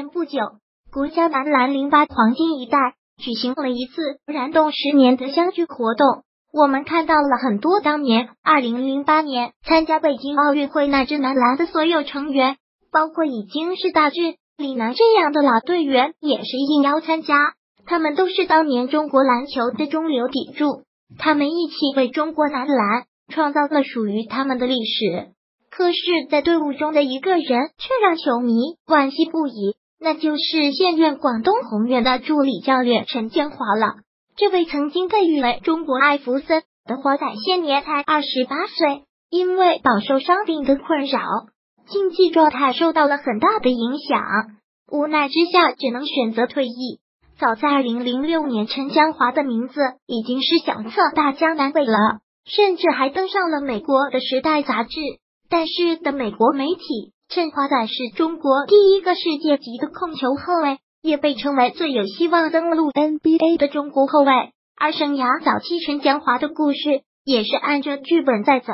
前不久，国家男篮08黄金一代举行了一次“燃动10年”的相聚活动。我们看到了很多当年2008年参加北京奥运会那支男篮的所有成员，包括已经是大志、李楠这样的老队员也是应邀参加。他们都是当年中国篮球的中流砥柱，他们一起为中国男篮创造了属于他们的历史。可是，在队伍中的一个人却让球迷惋惜不已，那就是现任广东宏远的助理教练陈建华了。这位曾经被誉为中国艾弗森的华仔，现年才28岁，因为饱受伤病的困扰，竞技状态受到了很大的影响，无奈之下只能选择退役。早在2006年，陈江华的名字已经是响彻大江南北了，甚至还登上了美国的《时代》杂志。但是的美国媒体称华仔是中国第一个世界级的控球后卫，也被称为最有希望登陆 NBA 的中国后卫。而生涯早期陈江华的故事也是按着剧本在走，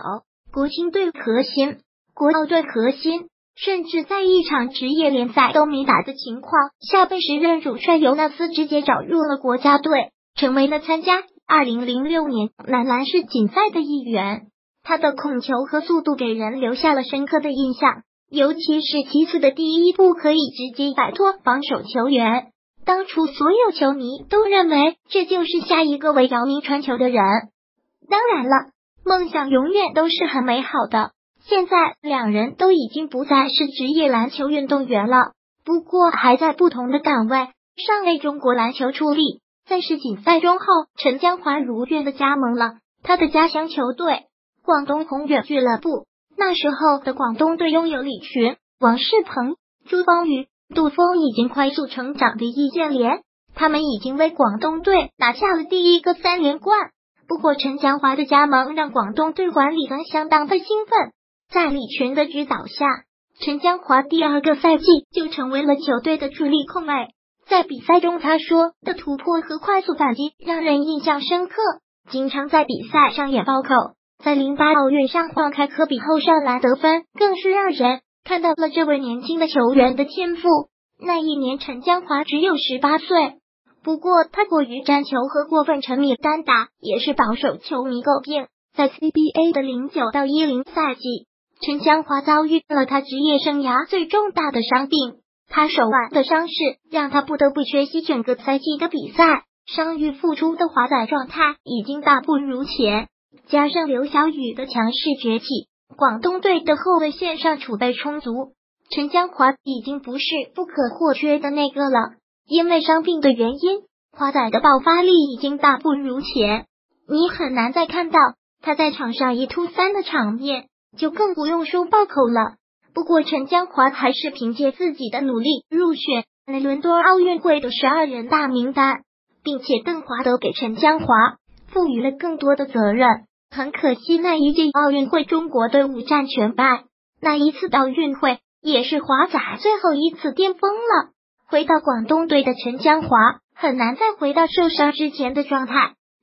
国青队核心、国奥队核心。甚至在一场职业联赛都没打的情况下，被时任主帅尤纳斯直接找入了国家队，成为了参加2006年男篮世锦赛的一员。他的控球和速度给人留下了深刻的印象，尤其是其次的第一步可以直接摆脱防守球员。当初所有球迷都认为这就是下一个为姚明传球的人。当然了，梦想永远都是很美好的。现在两人都已经不再是职业篮球运动员了，不过还在不同的岗位上为中国篮球出力。在世锦赛中后，陈江华如愿的加盟了他的家乡球队广东宏远俱乐部。那时候的广东队拥有李群、王仕鹏、朱芳雨、杜锋已经快速成长的易建联，他们已经为广东队拿下了第一个3连冠。不过陈江华的加盟让广东队管理层相当的兴奋。在李群的指导下，陈江华第2个赛季就成为了球队的主力控卫。在比赛中，他说的突破和快速反击让人印象深刻，经常在比赛上演暴扣。在08奥运上晃开科比后上篮得分，更是让人看到了这位年轻的球员的天赋。那一年陈江华只有18岁，不过他过于占球和过分沉迷单打也是饱受球迷诟病。在 CBA 的09到10赛季。陈江华遭遇了他职业生涯最重大的伤病，他手腕的伤势让他不得不缺席整个赛季的比赛。伤愈复出的华仔状态已经大不如前，加上刘晓宇的强势崛起，广东队的后卫线上储备充足，陈江华已经不是不可或缺的那个了。因为伤病的原因，华仔的爆发力已经大不如前，你很难再看到他在场上1突3的场面。就更不用说暴扣了。不过陈江华还是凭借自己的努力入选了伦敦奥运会的12人大名单，并且邓华德给陈江华赋予了更多的责任。很可惜那一届奥运会中国队5战全败，那一次奥运会也是华仔最后一次巅峰了。回到广东队的陈江华很难再回到受伤之前的状态，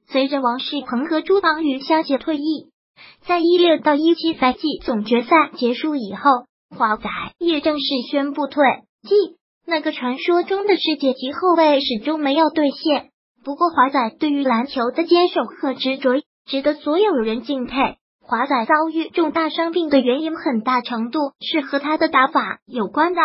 随着王仕鹏和朱芳雨相继退役。在16到17赛季总决赛结束以后，华仔也正式宣布退役。那个传说中的世界级后卫始终没有兑现。不过华仔对于篮球的坚守和执着值得所有人敬佩。华仔遭遇重大伤病的原因很大程度是和他的打法有关的。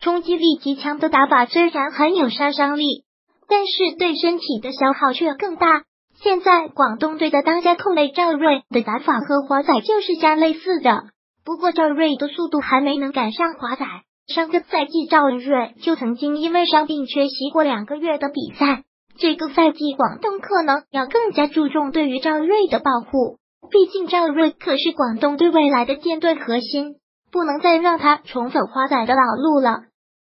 冲击力极强的打法虽然很有杀伤力，但是对身体的消耗却更大。现在广东队的当家控卫赵睿的打法和华仔就是相类似的，不过赵睿的速度还没能赶上华仔。上个赛季赵睿就曾经因为伤病缺席过2个月的比赛，这个赛季广东可能要更加注重对于赵睿的保护，毕竟赵睿可是广东队未来的舰队核心，不能再让他重走华仔的老路了。